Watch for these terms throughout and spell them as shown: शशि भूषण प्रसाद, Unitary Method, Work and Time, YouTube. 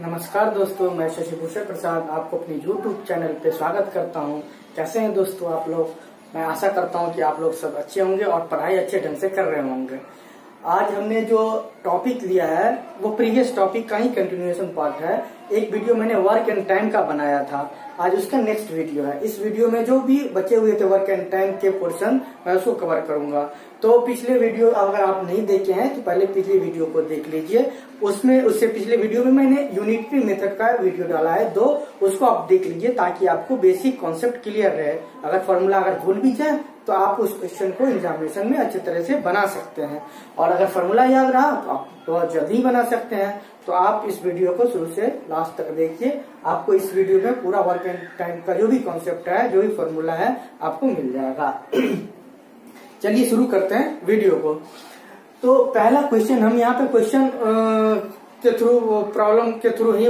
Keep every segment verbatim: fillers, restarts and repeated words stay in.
नमस्कार दोस्तों, मैं शशि भूषण प्रसाद आपको अपने YouTube चैनल पे स्वागत करता हूँ। कैसे हैं दोस्तों आप लोग? मैं आशा करता हूँ कि आप लोग सब अच्छे होंगे और पढ़ाई अच्छे ढंग से कर रहे होंगे। आज हमने जो टॉपिक लिया है वो प्रीवियस टॉपिक का ही कंटिन्यूएशन पार्ट है। एक वीडियो मैंने वर्क एंड टाइम का बनाया था, आज उसका नेक्स्ट वीडियो है। इस वीडियो में जो भी बचे हुए थे वर्क एंड टाइम के पोर्शन, मैं उसको कवर करूंगा। तो पिछले वीडियो अगर आप नहीं देखे हैं तो पहले पिछले वीडियो को देख लीजिए। उसमें उससे पिछले वीडियो में मैंने यूनिटरी मेथड का वीडियो डाला है दो, उसको आप देख लीजिए ताकि आपको बेसिक कॉन्सेप्ट क्लियर रहे। अगर फॉर्मूला अगर भूल भी जाए तो आप उस क्वेश्चन को एग्जामिनेशन में अच्छे तरह से बना सकते हैं, और अगर फॉर्मूला याद रहा तो आप बहुत जल्दी बना सकते हैं। तो आप इस वीडियो को शुरू से लास्ट तक देखिए, आपको इस वीडियो में पूरा वर्क एंड टाइम का जो भी कॉन्सेप्ट है, जो भी फॉर्मूला है, आपको मिल जाएगा। चलिए शुरू करते हैं वीडियो को। तो पहला क्वेश्चन हम यहाँ पे क्वेश्चन के थ्रू, प्रॉब्लम के थ्रू ही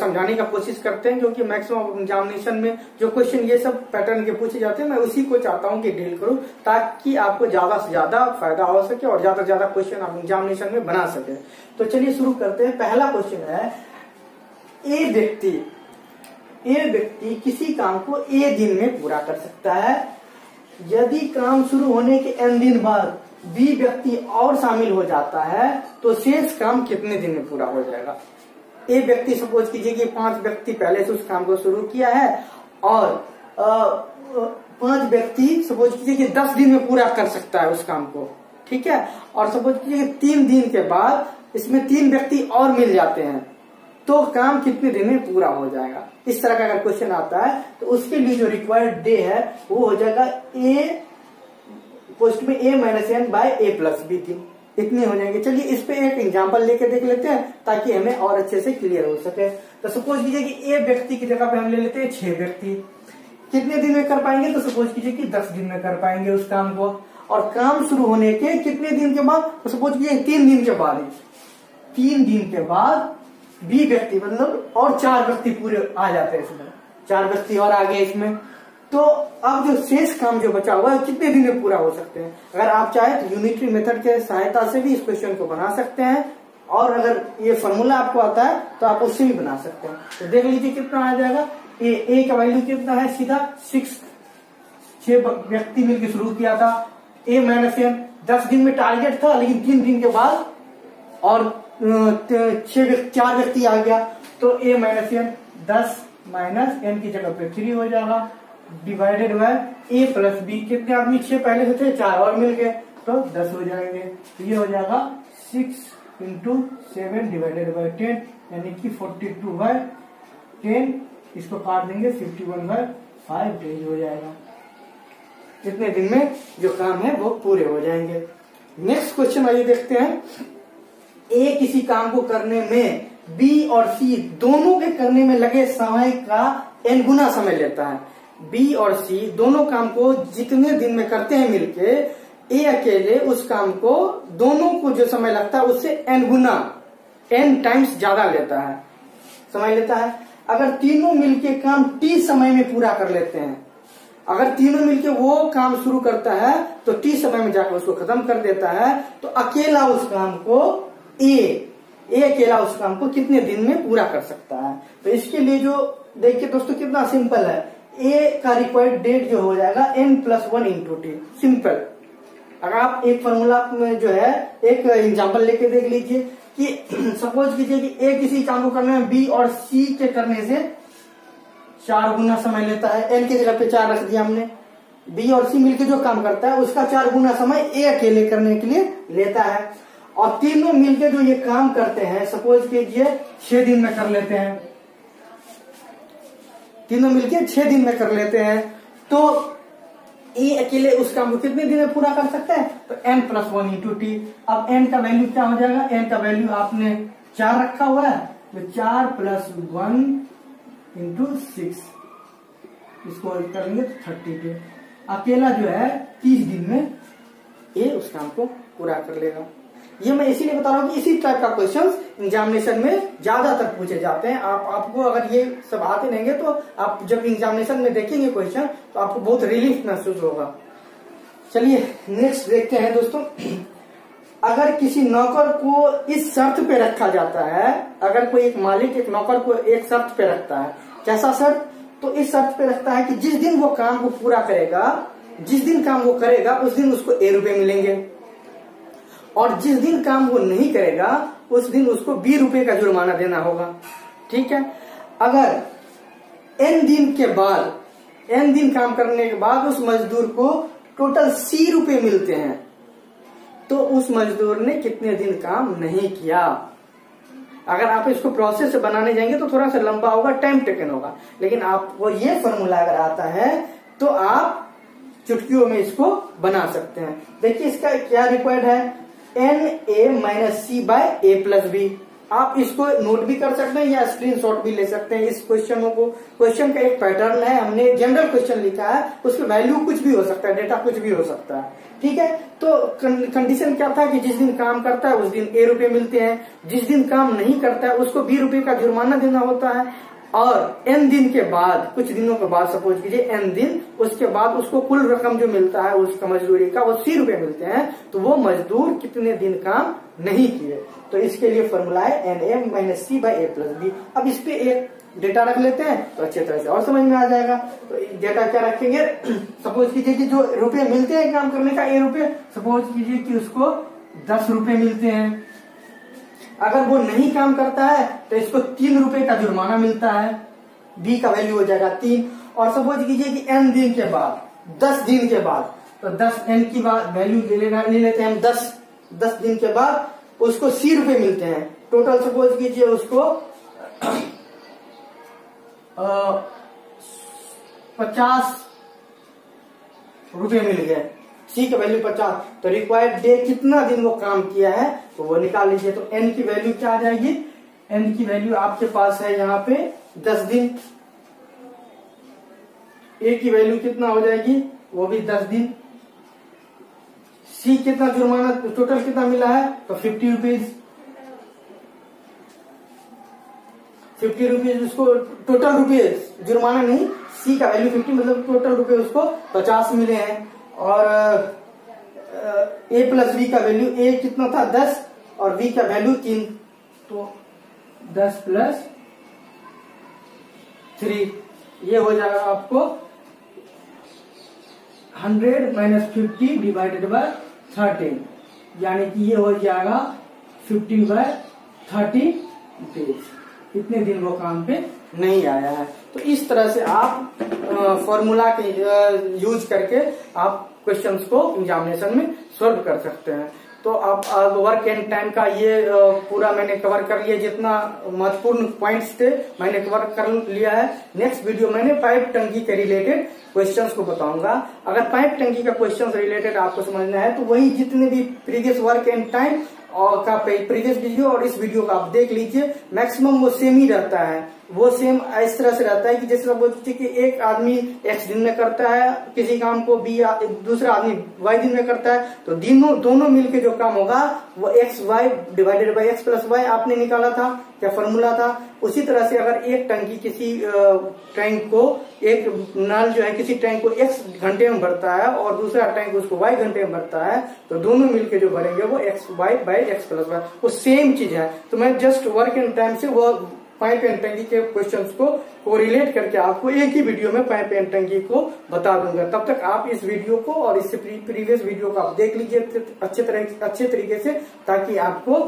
समझाने का कोशिश करते हैं, क्योंकि मैक्सिमम एग्जामिनेशन में जो क्वेश्चन ये सब पैटर्न के पूछे जाते हैं, मैं उसी को चाहता हूँ कि डील करूँ ताकि आपको ज्यादा से ज्यादा फायदा हो सके और ज्यादा से ज्यादा क्वेश्चन आप एग्जामिनेशन में बना सके। तो चलिए शुरू करते हैं। पहला क्वेश्चन है, ए व्यक्ति ए व्यक्ति किसी काम को ए दिन में पूरा कर सकता है। यदि काम शुरू होने के एन दिन बाद बी व्यक्ति और शामिल हो जाता है तो शेष काम कितने दिन में पूरा हो जाएगा? ए व्यक्ति, सपोज कीजिए कि पांच व्यक्ति पहले से उस काम को शुरू किया है और पांच व्यक्ति सपोज कीजिए कि दस दिन में पूरा कर सकता है उस काम को, ठीक है। और सपोज कीजिए कि तीन दिन के बाद इसमें तीन व्यक्ति और मिल जाते हैं, तो काम कितने दिन में पूरा हो जाएगा? इस तरह का अगर क्वेश्चन आता है तो उसके लिए जो रिक्वायर्ड डे है वो हो जाएगा ए पोस्ट में A minus N by A plus B दिन, इतने हो जाएंगे। चलिए इस पे एक एग्जांपल लेके देख लेते हैं ताकि हमें और अच्छे से क्लियर हो सके। तो सपोज कीजिए कि ए व्यक्ति की जगह पे हम ले लेते हैं छह व्यक्ति, कितने दिन में कर पाएंगे? तो सपोज कीजिए कि दस दिन में कर पाएंगे उस काम को। और काम शुरू होने के कितने दिन के बाद? तो सपोज कीजिए तीन दिन के बाद तीन दिन के बाद बी व्यक्ति मतलब और चार व्यक्ति पूरे आ जाते हैं, इसमें चार व्यक्ति और आ गए इसमें। तो अब जो शेष काम जो बचा हुआ है कितने दिन में पूरा हो सकते हैं? अगर आप चाहे तो यूनिटरी मेथड के सहायता से भी इस क्वेश्चन को बना सकते हैं, और अगर ये फॉर्मूला आपको आता है तो आप उससे भी बना सकते हैं। तो देख लीजिए कितना आ जाएगा। ए ए का वैल्यू कितना है? सीधा सिक्स, छह व्यक्ति मिलकर शुरू किया था। ए माइनस एन, दस दिन में टारगेट था लेकिन तीन दिन के बाद और छह चार व्यक्ति आ गया, तो ए माइनस एन, दस माइनस एन की जगह पे थ्री हो जाएगा divided by A plus B. कितने आदमी? छह पहले से थे, चार और मिल गए तो दस हो जाएंगे। तो ये हो जाएगा six into seven divided by ten, यानी कि फोर्टी टू बाय टेन। इसको काट देंगे, fifty one by five days हो जाएगा। इतने दिन में जो काम है वो पूरे हो जाएंगे। नेक्स्ट क्वेश्चन आइए देखते हैं। ए किसी काम को करने में बी और सी दोनों के करने में लगे समय का एन गुना समय लेता है। बी और सी दोनों काम को जितने दिन में करते हैं मिलके, ए अकेले उस काम को दोनों को जो समय लगता है उससे एन गुना एन टाइम्स ज्यादा लेता है, समय लेता है। अगर तीनों मिलके काम टी समय में पूरा कर लेते हैं, अगर तीनों मिलके वो काम शुरू करता है तो टी समय में जाकर उसको खत्म कर देता है, तो अकेला उस काम को ए ए अकेला उस काम को कितने दिन में पूरा कर सकता है? तो इसके लिए जो देखिए दोस्तों कितना सिंपल है, ए का रिक्वायर्ड डेट जो हो जाएगा N plus one into T, simple. अगर आप एक फॉर्मूला में जो है एक एग्जाम्पल लेके देख लीजिए कि सपोज कीजिए कि ए किसी काम को करने में बी और सी के करने से चार गुना समय लेता है, एन की जगह पे चार रख दिया हमने। बी और सी मिलके जो काम करता है उसका चार गुना समय ए अकेले करने के लिए लेता है, और तीनों मिलके जो ये काम करते हैं सपोज कीजिए छह दिन में कर लेते हैं, तीनों मिलके छह दिन में कर लेते हैं, तो ए अकेले उस काम को कितने दिन में पूरा कर सकता है? तो N plus one into T. अब एन का वैल्यू क्या हो जाएगा? एन का वैल्यू आपने चार रखा हुआ है, तो चार प्लस वन इंटू सिक्स, इसको करेंगे तो थर्टी टू। अकेला जो है तीस दिन में ए उस काम को पूरा कर लेगा। ये मैं इसीलिए बता रहा हूँ कि इसी टाइप का क्वेश्चन एग्जामिनेशन में ज्यादातर पूछे जाते हैं। आप आपको अगर ये सब आते रहेंगे तो आप जब एग्जामिनेशन में देखेंगे क्वेश्चन तो आपको बहुत रिलीफ महसूस होगा। चलिए नेक्स्ट देखते हैं दोस्तों। अगर किसी नौकर को इस शर्त पे रखा जाता है, अगर कोई एक मालिक एक नौकर को एक शर्त पे रखता है, कैसा शर्त, तो इस शर्त पे रखता है कि जिस दिन वो काम को पूरा करेगा, जिस दिन काम वो करेगा उस दिन उसको ए रुपए मिलेंगे, और जिस दिन काम वो नहीं करेगा उस दिन उसको बी रुपए का जुर्माना देना होगा। ठीक है। अगर एन दिन के बाद, एन दिन काम करने के बाद उस मजदूर को टोटल सी रुपए मिलते हैं, तो उस मजदूर ने कितने दिन काम नहीं किया। अगर आप इसको प्रोसेस से बनाने जाएंगे तो थोड़ा सा लंबा होगा, टाइम टेकन होगा, लेकिन आपको ये फॉर्मूला अगर आता है तो आप चुटकियों में इसको बना सकते हैं। देखिए इसका क्या रिक्वायर्ड है, N A minus C by A plus B. आप इसको नोट भी कर सकते हैं या स्क्रीनशॉट भी ले सकते हैं। इस क्वेश्चनों को, क्वेश्चन का एक पैटर्न है, हमने जनरल क्वेश्चन लिखा है, उसमें वैल्यू कुछ भी हो सकता है, डेटा कुछ भी हो सकता है। ठीक है। तो कंडीशन क्या था कि जिस दिन काम करता है उस दिन ए रुपए मिलते हैं, जिस दिन काम नहीं करता है उसको बी रुपए का जुर्माना देना होता है, और एन दिन के बाद, कुछ दिनों के बाद, सपोज कीजिए एन दिन, उसके बाद उसको कुल रकम जो मिलता है उसका मजदूरी का, वो सी रुपए मिलते हैं। तो वो मजदूर कितने दिन काम नहीं किए, तो इसके लिए फॉर्मूला है N A minus C by A plus B. अब इस पे एक डेटा रख लेते हैं तो अच्छे तरह से और समझ में आ जाएगा। तो डेटा क्या रखेंगे, सपोज कीजिए कि जो रुपए मिलते हैं काम करने का ए रुपए, सपोज कीजिए कि उसको दस रुपए मिलते हैं। अगर वो नहीं काम करता है तो इसको तीन रुपए का जुर्माना मिलता है, बी का वैल्यू हो जाएगा तीन। और सपोज कीजिए कि एन दिन के बाद, दस दिन के बाद, तो दस एन की बात वैल्यू ले लेते हैं हम, दस दस दिन के बाद उसको सी रुपए मिलते हैं। टोटल सपोज कीजिए उसको पचास रुपए मिल गए, सी की वैल्यू पचास। तो रिक्वायर्ड डे कितना दिन वो काम किया है तो वो निकाल लीजिए। तो एन की वैल्यू क्या आ जाएगी, एन की वैल्यू आपके पास है यहाँ पे दस दिन, ए की वैल्यू कितना हो जाएगी, वो भी दस दिन, सी कितना जुर्माना, टोटल कितना मिला है तो फिफ्टी रुपीज फिफ्टी रुपीज उसको टोटल रुपीज, जुर्माना नहीं, सी का वैल्यू फिफ्टी, मतलब टोटल रुपये उसको पचास मिले हैं। और ए प्लस बी का वैल्यू, ए कितना था दस और बी का वैल्यू तीन, तो दस प्लस थ्री, ये हो जाएगा आपको hundred minus fifty divided by thirteen, यानी कि ये हो जाएगा फिफ्टी बाय थर्टी डेज, इतने दिन वो काम पे नहीं आया है। तो इस तरह से आप फॉर्मूला के यूज करके आप क्वेश्चंस को एग्जामिनेशन में सॉल्व कर सकते हैं। तो आप, आप वर्क एंड टाइम का ये पूरा मैंने कवर कर लिया, जितना महत्वपूर्ण पॉइंट्स थे मैंने कवर कर लिया है। नेक्स्ट वीडियो मैंने पाइप टंकी के रिलेटेड क्वेश्चंस को बताऊंगा। अगर पाइप टंकी का क्वेश्चंस रिलेटेड आपको समझना है तो वही जितने भी प्रीवियस वर्क एंड टाइम और का प्रीवियस वीडियो और इस वीडियो का आप देख लीजिए, मैक्सिमम वो सेम ही रहता है। वो सेम इस तरह से रहता है कि जैसे बोलते हैं कि एक आदमी एक्स दिन में करता है किसी काम को, बी दूसरा आदमी वाई दिन में करता है, तो दिनों दोनों मिलके जो काम होगा वो X Y divided by X plus Y आपने निकाला था, क्या फॉर्मूला था। उसी तरह से अगर एक टंकी किसी टैंक को, एक नल जो है किसी टैंक को एक्स घंटे में भरता है और दूसरा टैंक उसको वाई घंटे में भरता है, तो दोनों मिलके जो भरेंगे वो X Y by X plus Y, वो सेम चीज है। तो मैं जस्ट वर्क एंड टाइम से वो पाइप एंड टंकी के क्वेश्चंस को कोरिलेट करके आपको एक ही वीडियो में पाइप एंड टंकी को बता दूंगा। तब तक आप इस वीडियो को और इससे प्रीवियस वीडियो को आप देख लीजिए अच्छे तरह अच्छे तरीके से, ताकि आपको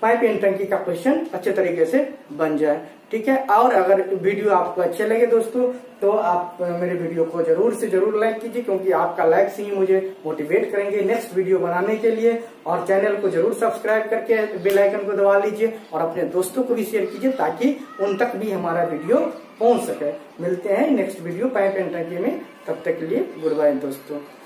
पाइप एंड टंकी का क्वेश्चन अच्छे तरीके से बन जाए। ठीक है। और अगर वीडियो आपको अच्छे लगे दोस्तों, तो आप मेरे वीडियो को जरूर से जरूर लाइक कीजिए, क्योंकि आपका लाइक से ही मुझे मोटिवेट करेंगे नेक्स्ट वीडियो बनाने के लिए। और चैनल को जरूर सब्सक्राइब करके बेल आइकन को दबा लीजिए और अपने दोस्तों को भी शेयर कीजिए, ताकि उन तक भी हमारा वीडियो पहुंच सके। मिलते हैं नेक्स्ट वीडियो पाइप एंड टंकी में, तब तक के लिए गुड बाय दोस्तों।